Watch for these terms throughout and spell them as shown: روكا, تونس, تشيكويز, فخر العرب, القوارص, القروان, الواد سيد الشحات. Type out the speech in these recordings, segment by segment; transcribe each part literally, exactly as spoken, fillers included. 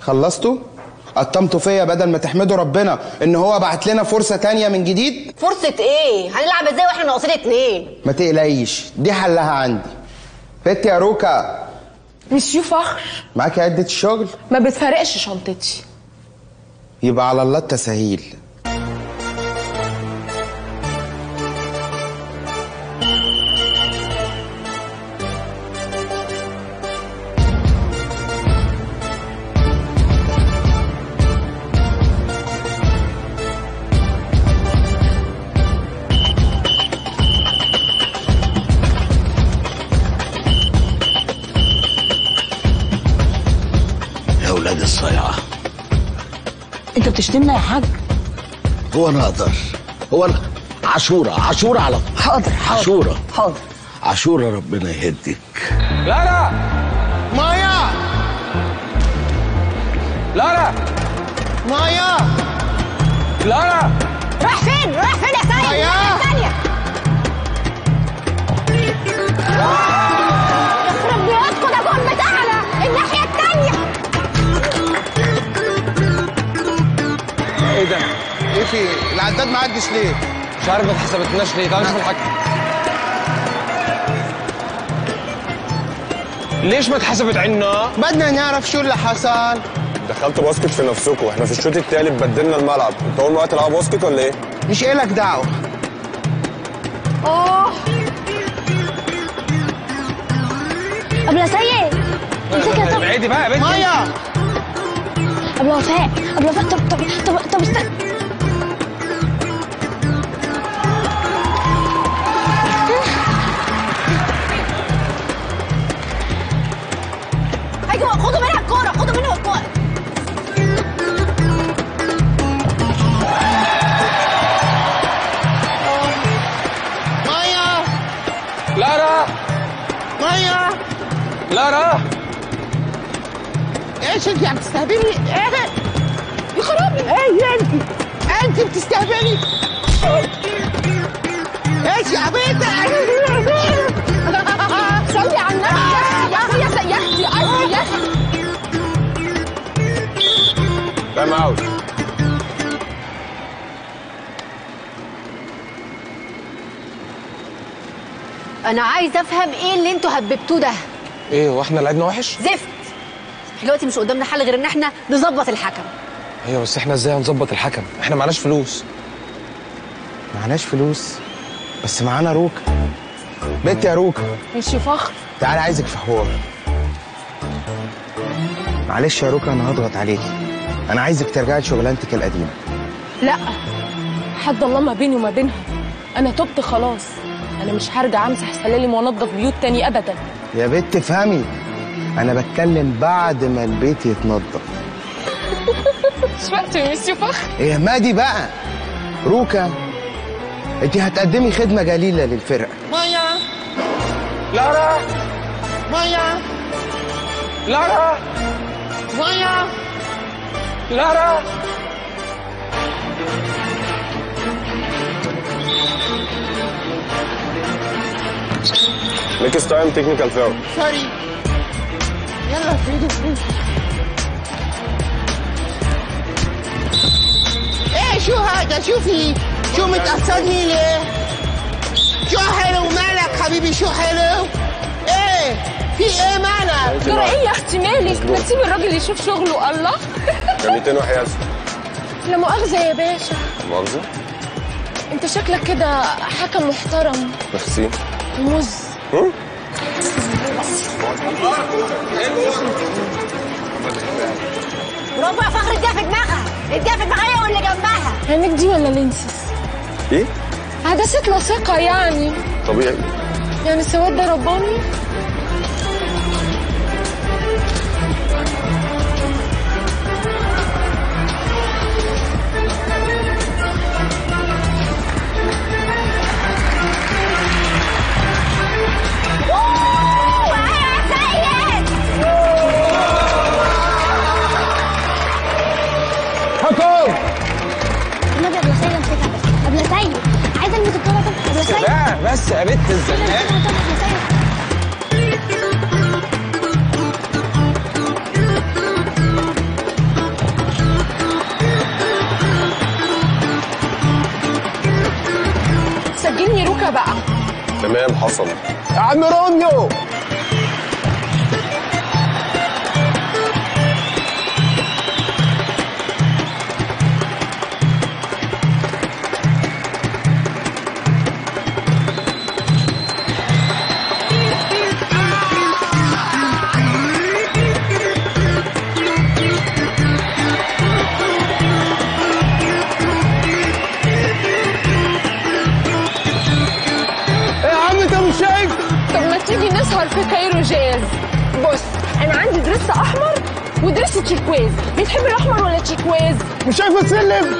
خلصته؟ قطمته فيا بدل ما تحمدوا ربنا ان هو بعت لنا فرصه تانية من جديد. فرصه ايه؟ هنلعب ازاي واحنا ناقصين اتنين؟ ما تقلقيش، دي حلها عندي. بت يا روكا، مش يو فخر معاكي عده الشغل؟ ما بتفرقش شنطتي. يبقى على الله التسهيل. انت بتشتمنا يا حاج؟ هو انا اقدر؟ هو انا عاشوره عاشوره على طول. حاضر حاضر عاشوره حاضر عاشوره، ربنا يهديك. لارا مايا، لارا مايا، لارا راح فين؟ راح فين يا سيد؟ مايا الثانيه يخرب بيوتكم، ده جول بتاعنا الناحيه الثانيه. ايه ده؟ ايه في ايه؟ العداد ما عدش ليه؟ مش عارف ما اتحسبتلناش ليه، تعالى نشوف الحكم. ليش ما اتحسبت عنا؟ بدنا نعرف شو اللي حصل. دخلتوا باسكت في نفسكم، احنا في الشوط التالت بدلنا الملعب، انتوا أول مرة تلعبوا باسكت ولا ايه؟ مش إلك دعوة. اوه طب يا سيد امسكها. طب ابعدي بقى يا بنتي. مايا طب يا وفاء، طب يا وفاء، طب طب طب طب استنى. ايوه خدوا منها الكورة، خدوا منها الكورة. مايا لارا مايا لارا، ايش انت عم تستهبلي؟ ايه يا خرابي؟ ايه يا انت؟ انت بتستهبلي؟ ايش يا عبيطه؟ صلي على النبي يا سيدتي، يا سيدتي. تايم اوت. انا عايزه افهم ايه اللي انتوا هببتوه ده؟ ايه هو احنا لعبنا وحش؟ زفت. دلوقتي مش قدامنا حل غير ان احنا نظبط الحكم. ايوه بس احنا ازاي هنظبط الحكم؟ احنا معناش فلوس. معناش فلوس بس معانا روكا. بنت يا روكا، مش فخر تعالى عايزك في حوار. معلش يا روكا انا هضغط عليكي، انا عايزك ترجعي لشغلانتك القديمه. لا حد الله ما بيني وما بينها، انا تبت خلاص، انا مش هرجع امسح سلالم وانضف بيوت تاني ابدا. يا بنت افهمي، أنا بتكلم بعد ما البيت يتنضف. شفت يا ميسيو فخر؟ إيه مادي بقى؟ روكا أنت هتقدمي خدمة جليلة للفرقة. مايا لارا مايا لارا مايا لارا. نيكست تايم تكنيكال فاول. سوري. يلا فريدو فريدو. ايه شو هذا؟ شوفي شو متأثرني ليه؟ شو حلو مالك حبيبي؟ شو حلو؟ ايه في ايه مالك؟ ترى ايه يا اختي مالك؟ ما تسيب الراجل يشوف شغله. الله كلمتين وحياتي. لا مؤاخذة يا باشا. مؤاخذة؟ انت شكلك كده حكم محترم. ميرسي. موز. برافو يا فخر، اديها في دماغها، اديها في دماغها واللي جنبها. عينيك دي ولا لينسس؟ ايه؟ عدسة لاصقة يعني. طبيعي. يعني السواد ده رباني؟ بس يا بنت الزناقة. الكلام حصل. يا عم رونيو في كايرو جاز. بص انا عندي درس احمر ودرس تشيكويز، بتحب الاحمر ولا تشيكويز؟ مش شايفه تسلم.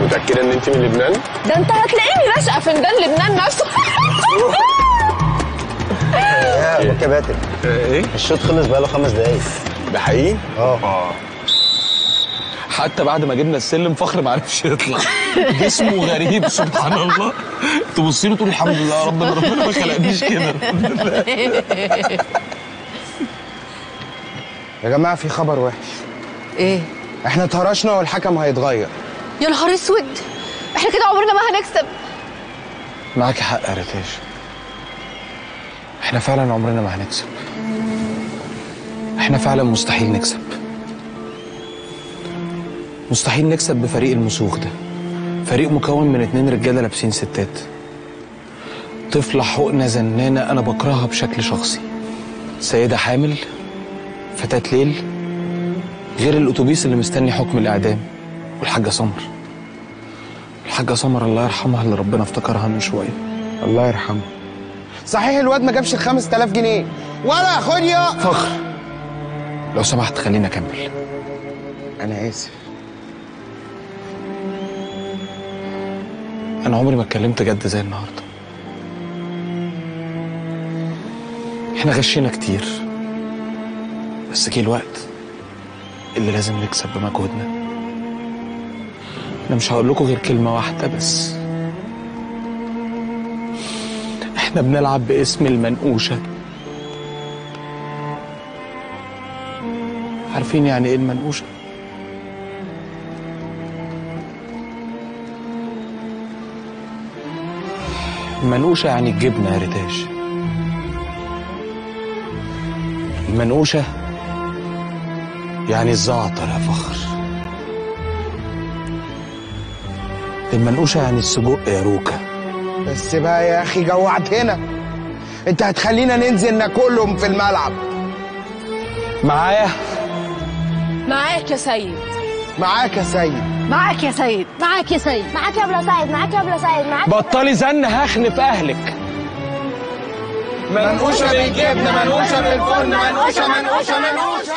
متاكده ان انت من لبنان؟ ده انت هتلاقيني راشقه فندان لبنان نفسه. يا روكا باتل ايه؟ الشوط خلص بقاله خمس دقايق. ده حقيقي؟ اه. حتى بعد ما جبنا السلم فخر ما عرفش يطلع. جسمه غريب سبحان الله. تبص له تقول الحمد لله يا رب ربنا ما خلقنيش كده الحمد لله. يا جماعه في خبر وحش. ايه؟ احنا اتهرشنا والحكم هيتغير. يا نهار اسود، احنا كده عمرنا ما هنكسب. معاك حق يا ريتاش، احنا فعلا عمرنا ما هنكسب. احنا فعلا مستحيل نكسب. مستحيل نكسب بفريق المسوخ ده. فريق مكون من اتنين رجاله لابسين ستات. طفله حقنه زنانه انا بكرهها بشكل شخصي. سيده حامل، فتاه ليل، غير الاتوبيس اللي مستني حكم الاعدام، والحاجه سمر. الحاجه سمر الله يرحمها اللي ربنا افتكرها من شويه. الله يرحمها. صحيح الواد ما جابش ال خمسة آلاف جنيه ولا خد يا فخر. لو سمحت خلينا اكمل. انا اسف. انا عمري ما اتكلمت جد زي النهارده. احنا غشينا كتير، بس جه الوقت اللي لازم نكسب بمجهودنا. انا مش هقول لكم غير كلمه واحده بس، احنا بنلعب باسم المنقوشة. عارفين يعني ايه المنقوشة؟ المنقوشة يعني الجبنة يا ريتاش. المنقوشة يعني الزعتر يا فخر. المنقوشة يعني السجق يا روكا. بس بقى يا اخي جوعتنا. انت هتخلينا ننزل ناكلهم في الملعب. معايا؟ معاك يا سيد. معاك يا سيد. معاك يا سيد. معاك يا سيد. معاك يا ابله سيد. معاك يا ابله سيد. معاك. بطلي زن هخنف اهلك. منقوشه بالجبنه، منقوشه بالفن، منقوشه منقوشه منقوشه.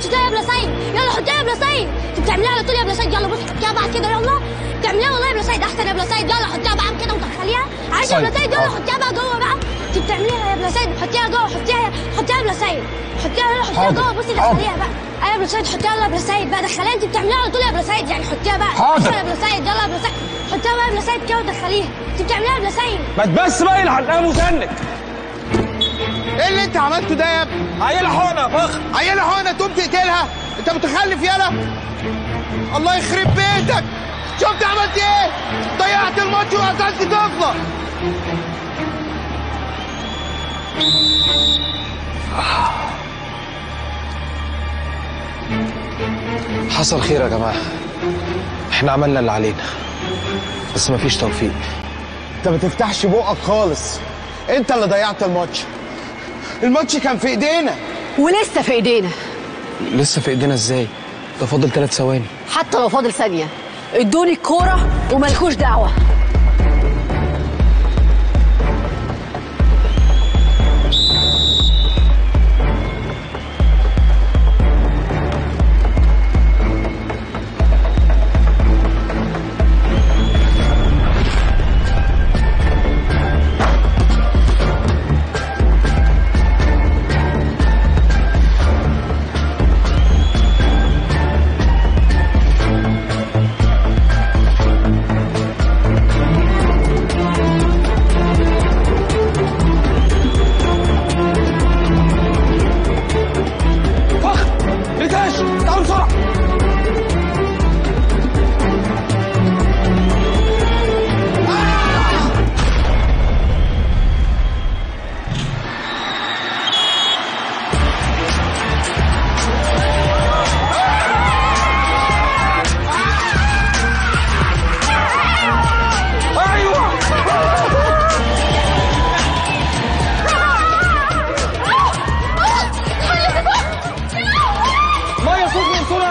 سيد شو يا بلا سيد؟ يلا حطيها يا بلا سيد. انت بتعمليها على طول يا بلا سيد. يلا بص حطيها بعد كده يلا. بتعمليها والله يا بلا سيد احسن يا بلا سيد. يلا حطيها بعد كده وتدخليها. عايش يا بلا سيد. يلا حطيها بقى جوه بقى. انت بتعمليها يا بلا سيد. حطيها جوه. حطيها حطيها يا بلا سيد. حطيها يلا حطيها جوه. بصي دخليها بقى. ايوه يا بلا سيد حطيها يلا يا بلا سيد بقى. دخليها انت بتعمليها على طول يا بلا سيد يعني. حطيها بقى. حاضر يا بلا سيد. يلا يا بلا سيد. حطيها بقى يا بلا سيد كده ودخليها. انت بتعمليها يا بلا سيد. ما تبس بقى الحلقه مسنك. ايه اللي انت عملته ده يا ابني؟ عيله حونه يا فخر، عيله حونه تقوم تقتلها؟ انت متخلف يالا؟ الله يخرب بيتك، شفت عملت ايه؟ ضيعت الماتش وقتلت طفله. حصل خير يا جماعه، احنا عملنا اللي علينا بس مفيش توفيق. انت ما تفتحش بقك خالص، انت اللي ضيعت الماتش. الماتش كان في ايدينا ولسه في ايدينا. لسه في ايدينا ازاي؟ ده فاضل ثلاث ثواني. حتى لو فاضل ثانيه ادوني الكوره ومالكوش دعوه.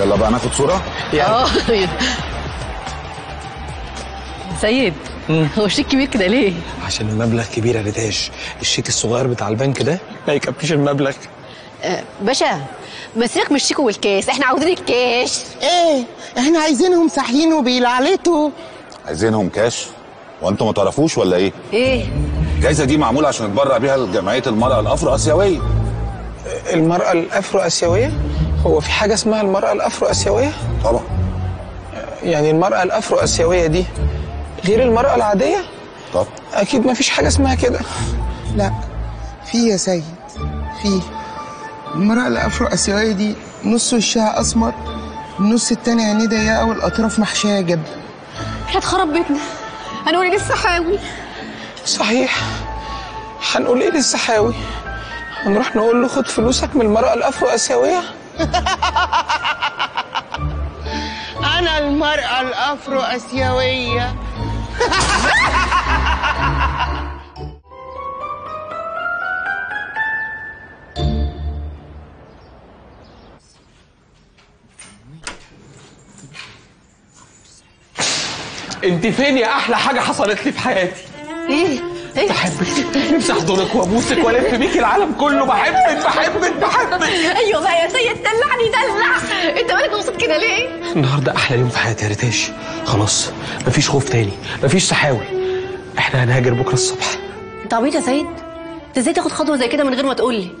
يلا بقى ناخد صورة؟ اه سيد هو الشيك كبير كده ليه؟ عشان المبلغ كبير يا ريتاش، الشيك الصغير بتاع البنك ده ما يكفيش المبلغ. آه باشا ما سيبك من الشيك والكاس، احنا عاوزين الكاش. ايه؟ احنا عايزينهم صاحيين وبيلعلتوا. عايزينهم كاش؟ وانتم ما تعرفوش ولا ايه؟ ايه؟ الجايزة دي معمولة عشان يتبرع بيها لجمعية المرأة الأفرو آسيوية. المرأة الأفرو آسيوية؟ هو في حاجة اسمها المرأة الأفرو آسيوية؟ طبعا. يعني المرأة الأفرو آسيوية دي غير المرأة العادية؟ طبعا. أكيد مفيش حاجة اسمها كده. لا في يا سيد، في المرأة الأفرو آسيوية دي نص وشها أسمر، النص التاني عينيه ضيقة والأطراف محشية جبل. إحنا اتخرب بيتنا، هنقول إيه للسحاوي؟ صحيح، هنقول إيه للسحاوي؟ هنروح نقول له خد فلوسك من المرأة الأفرو آسيوية؟ أنا المرأة الأفرو آسيوية. أنت فين يا أحلى حاجة حصلت لي في حياتي؟ إيه؟ إيه؟ بحبك، نفسي احضنك وابوسك والف بيكي العالم كله. بحبك بحبك بحبك. ايوه بقى يا سيد دلعني دلع. انت مالك مبسوط كده ليه؟ النهارده احلى يوم في حياتي يا ريتاش، خلاص مفيش خوف تاني، مفيش سحاوي، احنا هنهاجر بكره الصبح. انت عبيط يا سيد؟ انت ازاي تاخد خطوه زي كده من غير ما تقول لي؟